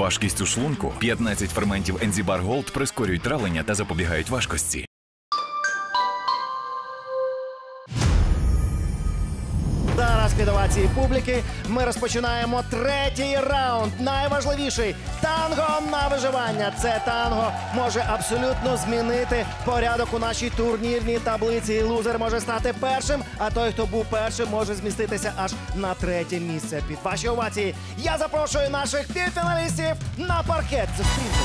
Важкість у шлунку? 15 ферментів Enzibar Gold прискорюють травлення та запобігають важкості. Зараз під овації публіки ми розпочинаємо третій раунд. Найважливіший – танго на виживання. Це танго може абсолютно змінити порядок у нашій турнірній таблиці. Лузер може стати першим, а той, хто був першим, може зміститися аж на третє місце. Під ваші овації я запрошую наших півфіналістів на паркет. Зустріньте.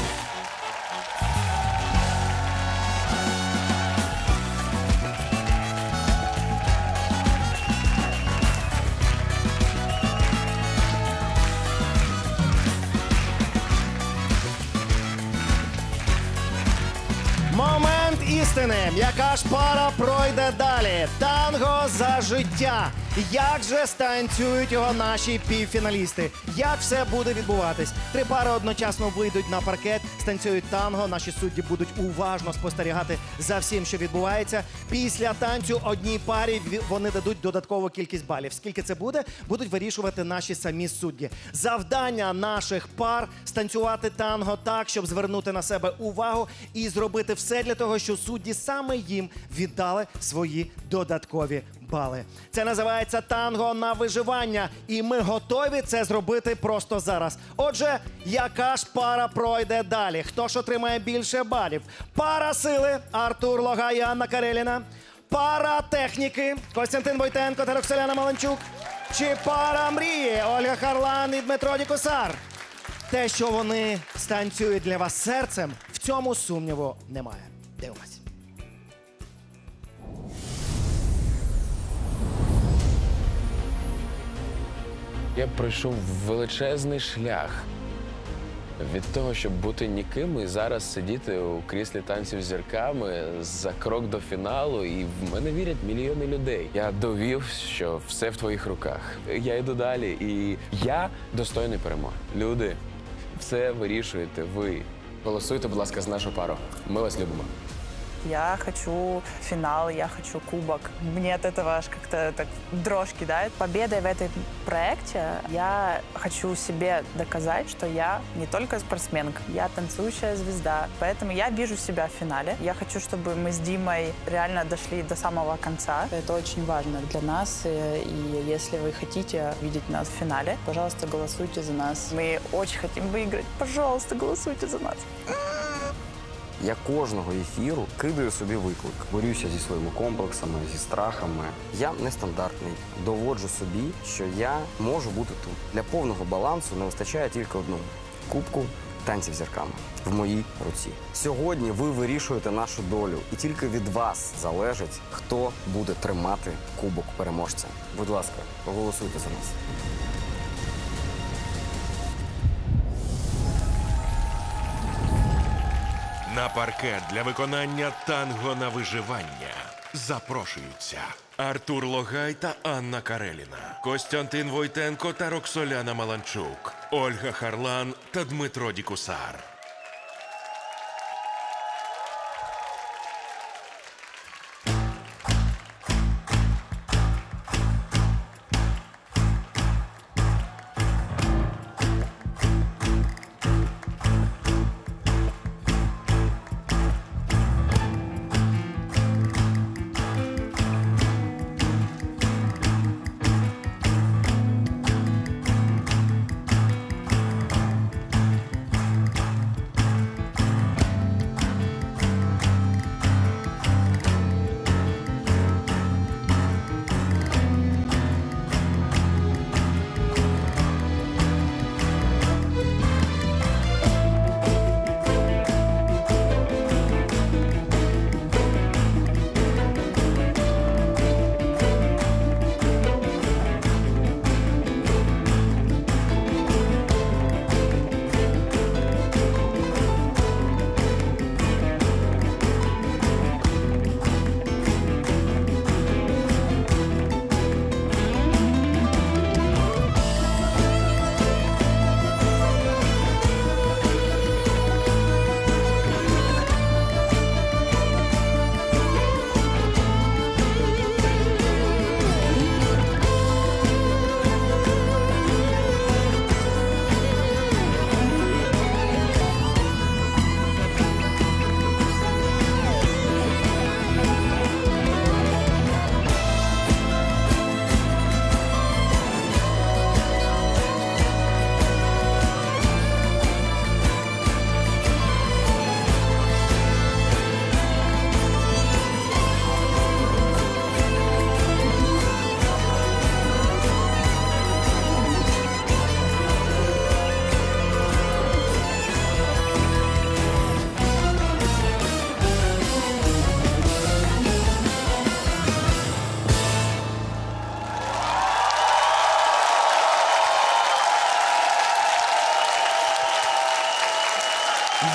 Яка ж пара пройде далі? Танго за життя. Як же станцюють його наші півфіналісти? Як все буде відбуватись? Три пари одночасно вийдуть на паркет, станцюють танго. Наші судді будуть уважно спостерігати за всім, що відбувається. Після танцю одній парі вони дадуть додаткову кількість балів. Скільки це буде, будуть вирішувати наші самі судді. Завдання наших пар – станцювати танго так, щоб звернути на себе увагу і зробити все для того, що судді саме їм віддали свої додаткові бали. Це називається танго на виживання, і ми готові це зробити просто зараз. Отже, яка ж пара пройде далі? Хто ж отримає більше балів? Пара сили – Артур Логай і Анна Кареліна. Пара техніки – Костянтин Войтенко та Роксоляна Маланчук. Чи пара мрії – Ольга Харлан і Дмитро Дікусар. Те, що вони станцюють для вас серцем, в цьому сумніву немає. Дивимось. Я пройшов величезний шлях від того, щоб бути ніким і зараз сидіти у кріслі танців з зірками за крок до фіналу, і в мене вірять мільйони людей. Я довів, що все в твоїх руках. Я йду далі, і я достойний перемоги. Люди, все вирішуєте ви. Голосуйте, будь ласка, за нашу пару. Ми вас любимо. Я хочу финал, я хочу кубок. Мне от этого аж как-то так дрожь кидает. Победой в этом проекте я хочу себе доказать, что я не только спортсменка, я танцующая звезда. Поэтому я вижу себя в финале. Я хочу, чтобы мы с Димой реально дошли до самого конца. Это очень важно для нас. И если вы хотите видеть нас в финале, пожалуйста, голосуйте за нас. Мы очень хотим выиграть. Пожалуйста, голосуйте за нас. Я кожного ефіру кидаю собі виклик. Борюся зі своїми комплексами, зі страхами. Я нестандартний. Доводжу собі, що я можу бути тут. Для повного балансу не вистачає тільки одного – кубку танців з зірками в моїй руці. Сьогодні ви вирішуєте нашу долю. І тільки від вас залежить, хто буде тримати кубок переможця. Будь ласка, голосуйте за нас. На паркет для виконання танго на виживання запрошуються Артур Логай та Анна Кареліна, Костянтин Войтенко та Роксоляна Маланчук, Ольга Харлан та Дмитро Дікусар.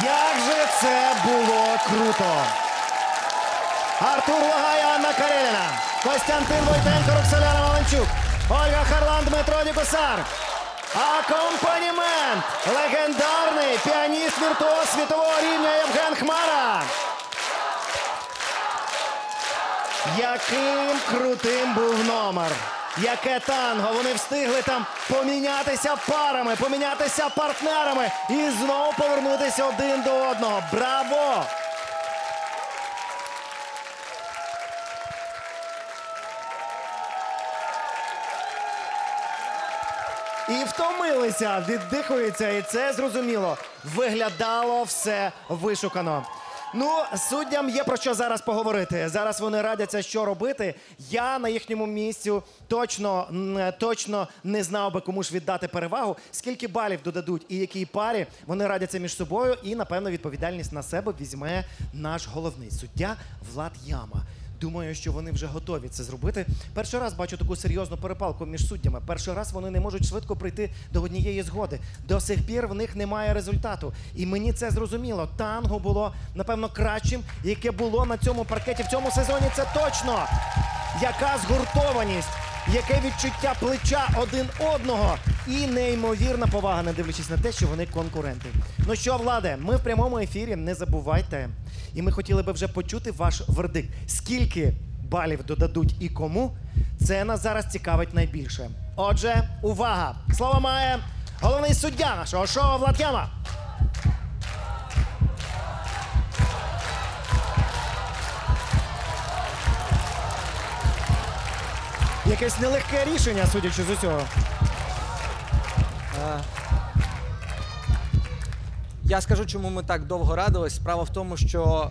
Як же це було круто! Артур Логай, Анна Кареліна, Костянтин Войтенко, Роксоляна Маланчук, Ольга Харлан, Дмитро Дікусар. Акомпанімент – легендарний піаніст-віртуоз світового рівня Євген Хмара. Яким крутим був номер! Яке танго! Вони встигли там помінятися парами, помінятися партнерами і знову повернутися один до одного. Браво! І втомилися, віддихуються, і це зрозуміло. Виглядало все вишукано. Ну, суддям є про що зараз поговорити. Зараз вони радяться, що робити. Я на їхньому місці точно не знав би, кому ж віддати перевагу. Скільки балів додадуть і якій парі, вони радяться між собою. І, напевно, відповідальність на себе візьме наш головний суддя Влад Яма. Думаю, що вони вже готові це зробити. Перший раз бачу таку серйозну перепалку між суддями. Перший раз вони не можуть швидко прийти до однієї згоди. До сих пір в них немає результату. І мені це зрозуміло. Танго було, напевно, кращим, яке було на цьому паркеті. В цьому сезоні це точно. Яка згуртованість, яке відчуття плеча один одного. І неймовірна повага, не дивлячись на те, що вони конкуренти. Ну що, Владе, ми в прямому ефірі, не забувайте. І ми хотіли би вже почути ваш вердикт. Скільки балів додадуть і кому, це нас зараз цікавить найбільше. Отже, увага! Слово має головний суддя нашого шоу Влад Яма. Якесь нелегке рішення, судячи з усього. Я скажу, чому ми так довго радились. Справа в тому, що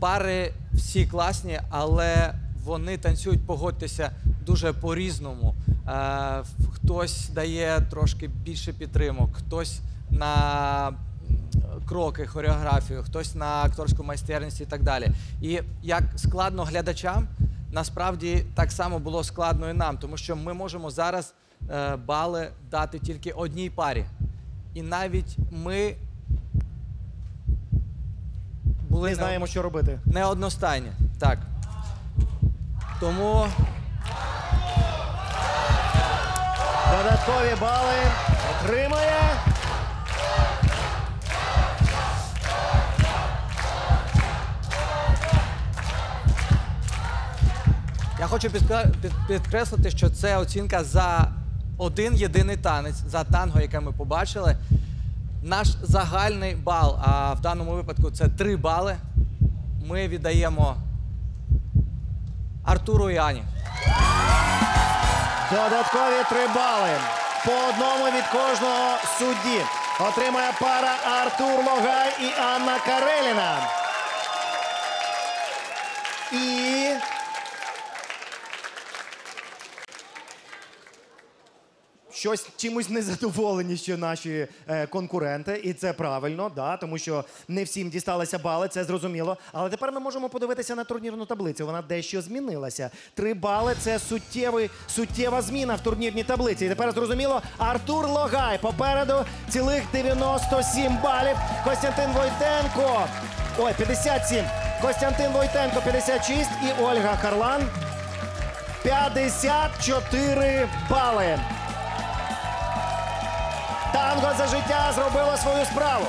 пари всі класні, але вони танцюють, погодьтеся, дуже по-різному. Хтось дає трошки більше підтримок, хтось на кроки, хореографію, хтось на акторську майстерність і так далі. І як складно глядачам, насправді так само було складно і нам, тому що ми можемо зараз бали дати тільки одній парі. І навіть ми були... Не знаємо, що робити. Неодностайні, так. Тому... Додаткові бали отримає... Я хочу підкреслити, що це оцінка за... один єдиний танець за танго, яке ми побачили. Наш загальний бал, а в даному випадку це 3 бали, ми віддаємо Артуру і Ані. Додаткові 3 бали. По одному від кожного судді отримає пара Артур Логай і Анна Кареліна. І... Щось чимось незадоволені ще наші конкуренти, і це правильно, да, тому що не всім дісталися бали, це зрозуміло. Але тепер ми можемо подивитися на турнірну таблицю, вона дещо змінилася. 3 бали – це суттєва зміна в турнірній таблиці. І тепер зрозуміло, Артур Логай попереду цілих 97 балів. Костянтин Войтенко, 57, Костянтин Войтенко 56 і Ольга Харлан 54 бали. Танго за життя зробило свою справу.